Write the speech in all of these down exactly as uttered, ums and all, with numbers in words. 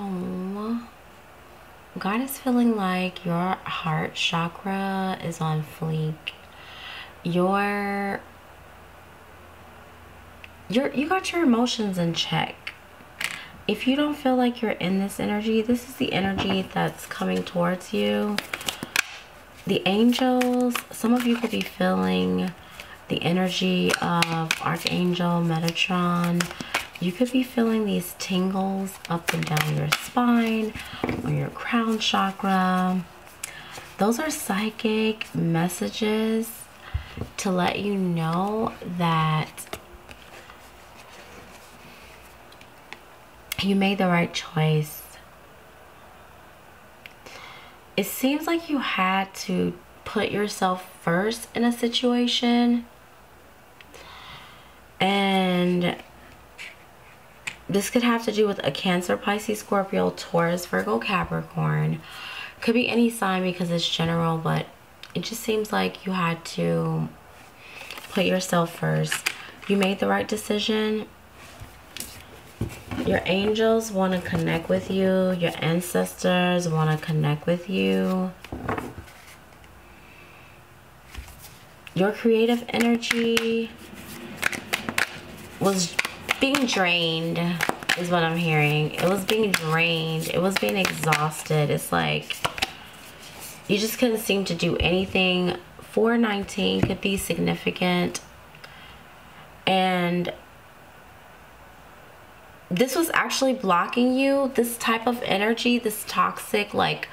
Oh, God is feeling like your heart chakra is on fleek. Your, your, you got your emotions in check. If you don't feel like you're in this energy, this is the energy that's coming towards you. The angels, some of you could be feeling the energy of Archangel Metatron. You could be feeling these tingles up and down your spine, on your crown chakra. Those are psychic messages to let you know that you made the right choice. It seems like you had to put yourself first in a situation, and this could have to do with a Cancer, Pisces, Scorpio, Taurus, Virgo, Capricorn. Could be any sign because it's general, but it just seems like you had to put yourself first. You made the right decision. Your angels want to connect with you. Your ancestors want to connect with you. Your creative energy was being drained, is what I'm hearing. It was being drained. It was being exhausted. It's like you just couldn't seem to do anything. four nineteen could be significant. And this was actually blocking you, this type of energy, this toxic, like,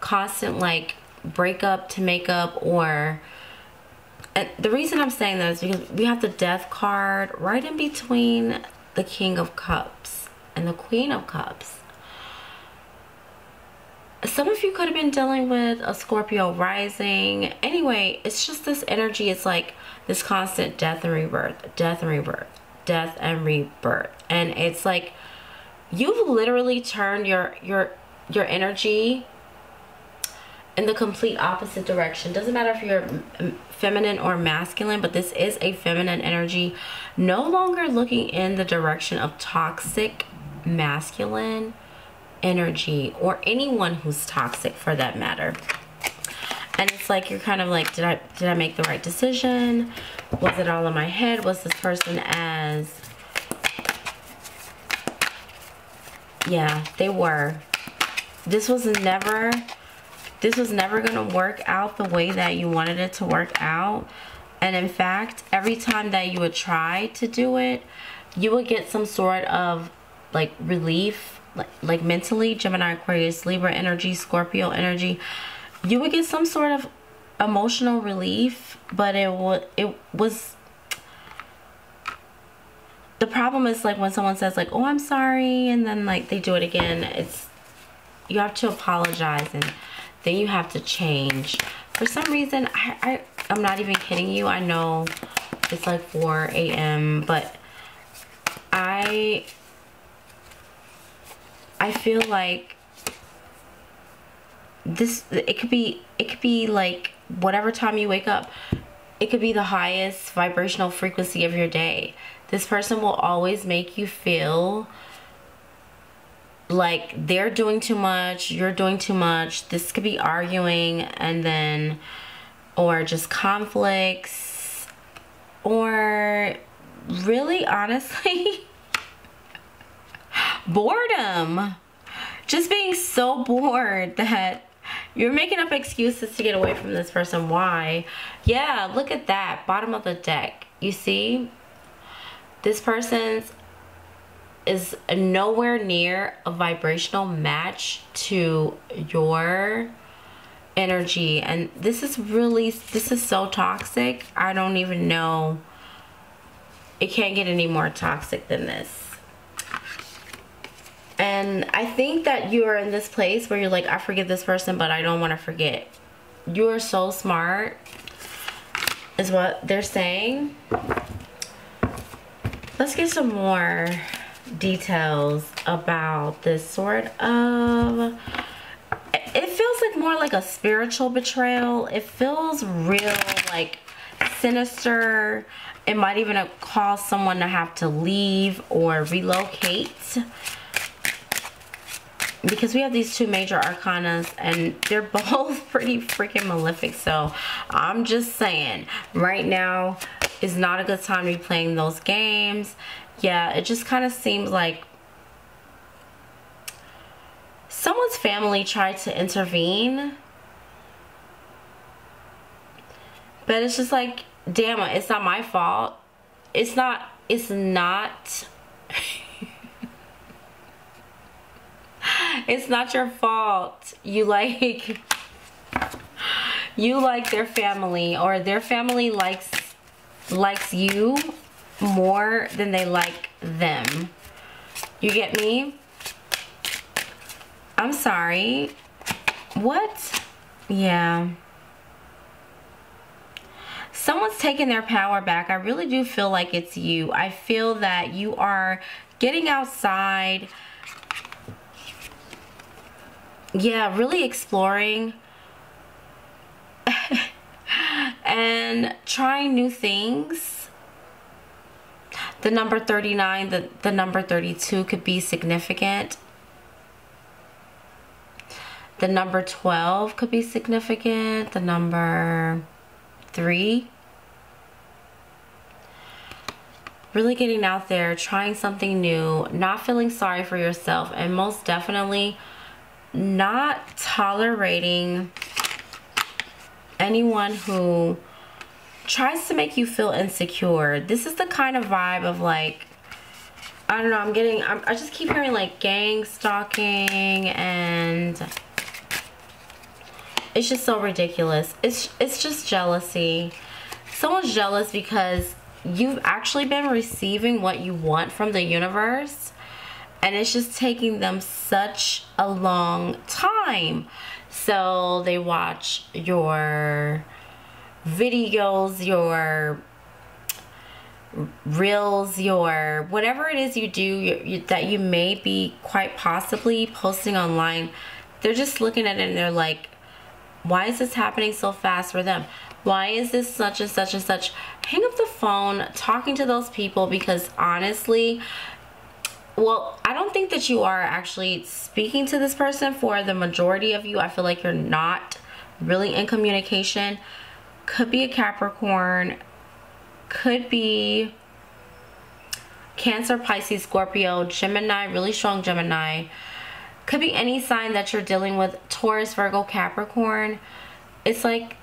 constant, like, breakup to make up, or... And the reason I'm saying that is because we have the Death card right in between the King of Cups and the Queen of Cups. Some of you could have been dealing with a Scorpio rising. Anyway, it's just this energy. It's like this constant death and rebirth, death and rebirth. Death and rebirth, and it's like you've literally turned your your your energy in the complete opposite direction. Doesn't matter if you're feminine or masculine, but this is a feminine energy, no longer looking in the direction of toxic masculine energy or anyone who's toxic for that matter. And it's like you're kind of like, did I did I make the right decision? Was it all in my head? Was this person as... Yeah, they were. This was never this was never gonna work out the way that you wanted it to work out. And in fact, every time that you would try to do it, you would get some sort of like relief, like like mentally, Gemini, Aquarius, Libra energy, Scorpio energy. You would get some sort of emotional relief, but it was, it was, the problem is like when someone says like, oh, I'm sorry, and then like they do it again, it's, you have to apologize and then you have to change. For some reason, I, I, I'm not even kidding you, I know it's like four A M, but I, I feel like this, it could be, it could be like whatever time you wake up, it could be the highest vibrational frequency of your day. This person will always make you feel like they're doing too much, you're doing too much. This could be arguing, and then, or just conflicts, or really honestly boredom. Just being so bored that you're making up excuses to get away from this person. Why? Yeah, look at that. Bottom of the deck. You see? This person is nowhere near a vibrational match to your energy. And this is really, this is so toxic. I don't even know. It can't get any more toxic than this. And I think that you are in this place where you're like, I forgive this person, but I don't want to forget. You are so smart, is what they're saying. Let's get some more details about this sort of... It feels like more like a spiritual betrayal. It feels real, like sinister. It might even cause someone to have to leave or relocate. because we have these two major arcanas and they're both pretty freaking malefic. So I'm just saying, right now is not a good time to be playing those games. Yeah, it just kind of seems like someone's family tried to intervene, but it's just like, damn it, it's not my fault. It's not, it's not it's not your fault. You like, you like their family, or their family likes likes you more than they like them. You get me? I'm sorry. What? Yeah. Someone's taking their power back. I really do feel like it's you. I feel that you are getting outside. Yeah, really exploring and trying new things. The number thirty-nine, the, the number thirty-two could be significant. The number twelve could be significant. The number three. Really getting out there, trying something new, not feeling sorry for yourself, and most definitely not tolerating anyone who tries to make you feel insecure. This is the kind of vibe of like, I don't know, I'm getting, I'm, I just keep hearing like gang stalking, and it's just so ridiculous. It's, it's just jealousy. Someone's jealous because you've actually been receiving what you want from the universe, and it's just taking them such a long time. So they watch your videos, your reels, your whatever it is you do, you, you, that you may be quite possibly posting online. They're just looking at it and they're like, why is this happening so fast for them? Why is this such and such and such? Hang up the phone talking to those people, because honestly, well, I don't think that you are actually speaking to this person. For the majority of you, I feel like you're not really in communication. Could be a Capricorn, could be Cancer, Pisces, Scorpio, Gemini, really strong Gemini. Could be any sign that you're dealing with, Taurus, Virgo, Capricorn. It's like,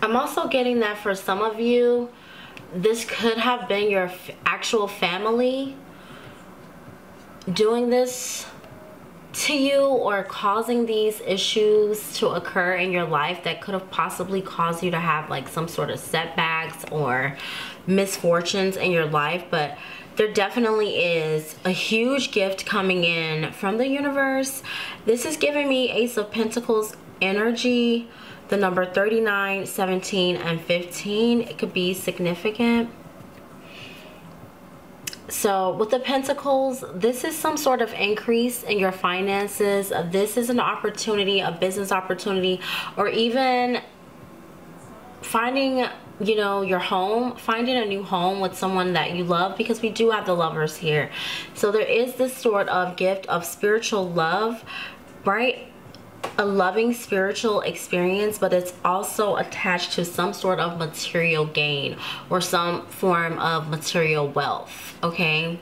I'm also getting that for some of you, this could have been your f actual family doing this to you, or causing these issues to occur in your life that could have possibly caused you to have like some sort of setbacks or misfortunes in your life. But there definitely is a huge gift coming in from the universe. This is giving me Ace of Pentacles energy. The number thirty-nine, seventeen, and fifteen, it could be significant. So with the Pentacles, this is some sort of increase in your finances. This is an opportunity, a business opportunity, or even finding, you know, your home, finding a new home with someone that you love, because we do have the Lovers here. So there is this sort of gift of spiritual love, right? A loving spiritual experience, but it's also attached to some sort of material gain or some form of material wealth. Okay,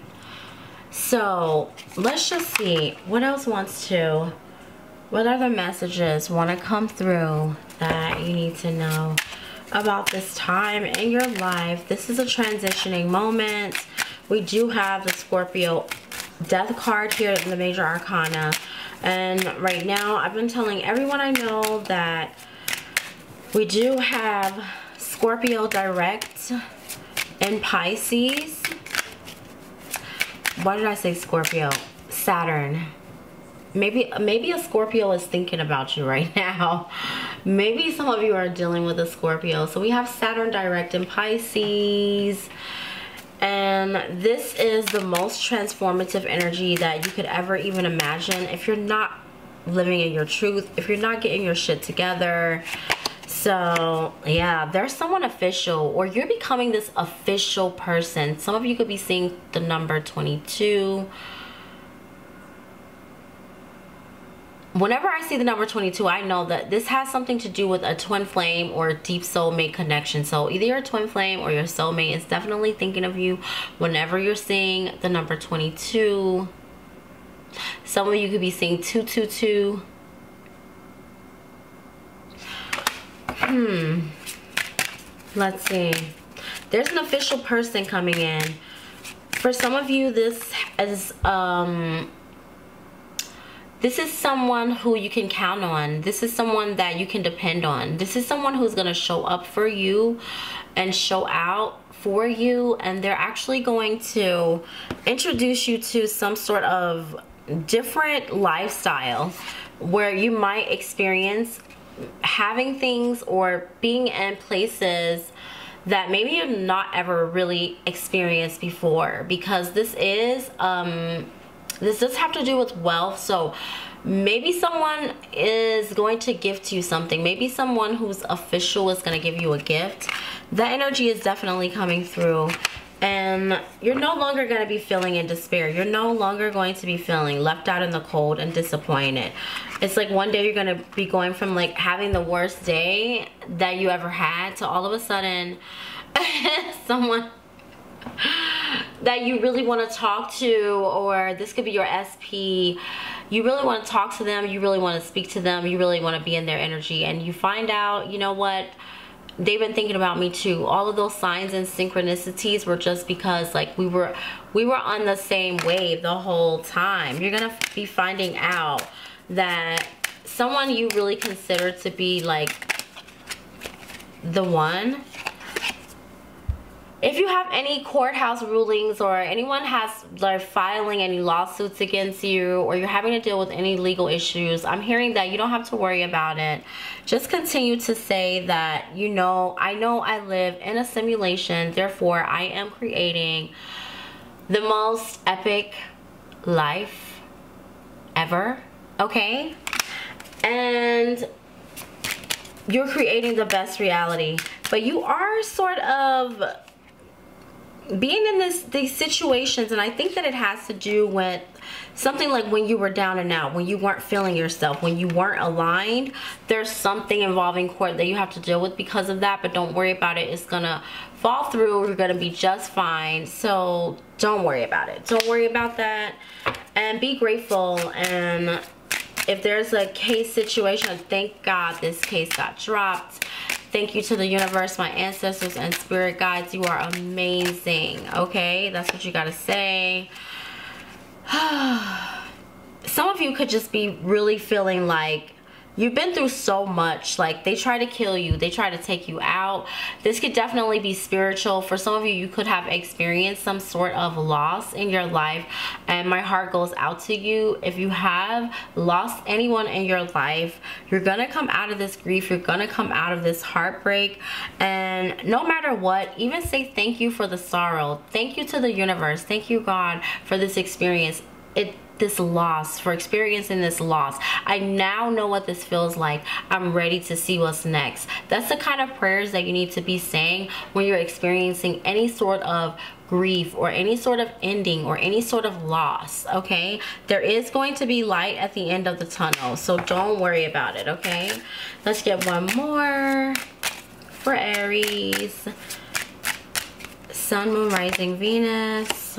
so let's just see what else wants to, what other messages want to come through that you need to know about this time in your life. This is a transitioning moment. We do have the Scorpio Death card here in the major arcana. And right now, I've been telling everyone I know that we do have Scorpio direct in Pisces. Why did I say Scorpio? Saturn. Maybe, maybe a Scorpio is thinking about you right now. Maybe some of you are dealing with a Scorpio. So we have Saturn direct in Pisces. And this is the most transformative energy that you could ever even imagine if you're not living in your truth, if you're not getting your shit together. So yeah, there's someone official, or you're becoming this official person. Some of you could be seeing the number twenty-two. Whenever I see the number twenty-two, I know that this has something to do with a twin flame or a deep soulmate connection. So either your twin flame or your soulmate is definitely thinking of you whenever you're seeing the number twenty-two. Some of you could be seeing two two two. Hmm. Let's see. There's an official person coming in. For some of you, this is... um. This is someone who you can count on. This is someone that you can depend on. This is someone who's going to show up for you and show out for you. And they're actually going to introduce you to some sort of different lifestyle where you might experience having things or being in places that maybe you've not ever really experienced before. Because this is... um. This does have to do with wealth. So maybe someone is going to gift you something. Maybe someone who's official is going to give you a gift. That energy is definitely coming through. And you're no longer going to be feeling in despair. You're no longer going to be feeling left out in the cold and disappointed. It's like one day you're going to be going from like having the worst day that you ever had to all of a sudden someone... that you really want to talk to, or this could be your S P. You really want to talk to them, you really want to speak to them, you really want to be in their energy, and you find out, you know what, they've been thinking about me too. All of those signs and synchronicities were just because like we were we were on the same wave the whole time. You're gonna be finding out that someone you really consider to be like the one. If you have any courthouse rulings or anyone has like filing any lawsuits against you, or you're having to deal with any legal issues, I'm hearing that you don't have to worry about it. Just continue to say that, you know, I know I live in a simulation, therefore I am creating the most epic life ever, okay? And you're creating the best reality. But you are sort of... being in this these situations, and I think that it has to do with something like when you were down and out, when you weren't feeling yourself, when you weren't aligned. There's something involving court that you have to deal with because of that, but don't worry about it. It's gonna fall through. You're gonna be just fine, so don't worry about it. Don't worry about that, and be grateful. And if there's a case situation, thank God this case got dropped. Thank you to the universe, my ancestors, and spirit guides. You are amazing, okay? That's what you gotta say. Some of you could just be really feeling like you've been through so much. Like, they try to kill you. They try to take you out. This could definitely be spiritual. For some of you, you could have experienced some sort of loss in your life. And my heart goes out to you. If you have lost anyone in your life, you're going to come out of this grief. You're going to come out of this heartbreak. And no matter what, even say thank you for the sorrow. Thank you to the universe. Thank you, God, for this experience. It this loss, for experiencing this loss. I now know what this feels like. I'm ready to see what's next. That's the kind of prayers that you need to be saying when you're experiencing any sort of grief or any sort of ending or any sort of loss, okay? There is going to be light at the end of the tunnel, so don't worry about it, okay? Let's get one more for Aries. Sun, Moon, Rising, Venus.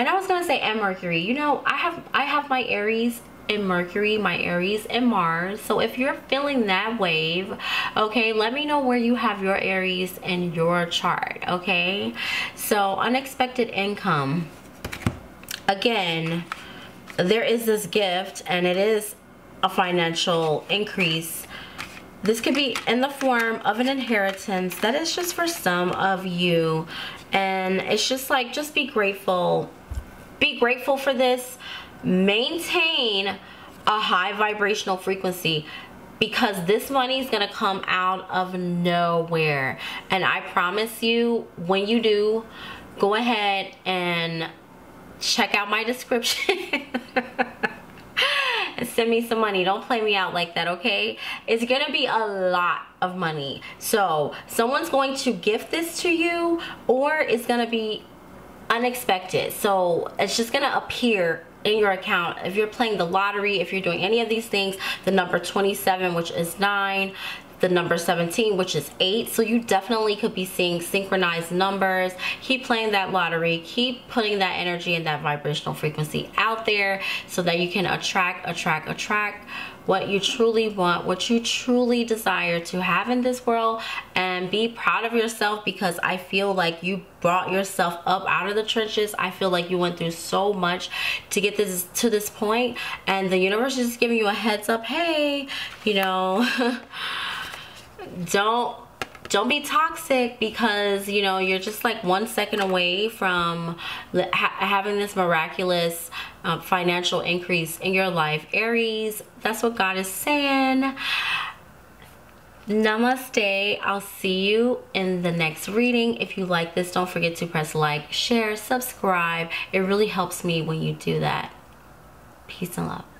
And I was gonna say and Mercury. You know, I have I have my Aries and Mercury, my Aries and Mars. So if you're feeling that wave, okay, let me know where you have your Aries in your chart, okay? So unexpected income. Again, there is this gift, and it is a financial increase. This could be in the form of an inheritance. That is just for some of you, and it's just like, just be grateful. Be grateful for this. Maintain a high vibrational frequency, because this money is going to come out of nowhere. And I promise you, when you do, go ahead and check out my description. send me some money. Don't play me out like that, okay? It's gonna be a lot of money. So someone's going to gift this to you, or it's gonna be unexpected. So it's just gonna appear in your account. If you're playing the lottery, if you're doing any of these things, the number twenty-seven, which is nine, the number seventeen, which is eight. So you definitely could be seeing synchronized numbers. Keep playing that lottery. Keep putting that energy and that vibrational frequency out there so that you can attract, attract, attract what you truly want, what you truly desire to have in this world, and be proud of yourself, because I feel like you brought yourself up out of the trenches. I feel like you went through so much to get this to this point, and the universe is just giving you a heads up. Hey, you know, don't don't be toxic, because, you know, you're just like one second away from ha having this miraculous um, financial increase in your life. Aries, that's what God is saying. Namaste. I'll see you in the next reading. If you like this, don't forget to press like, share, subscribe. It really helps me when you do that. Peace and love.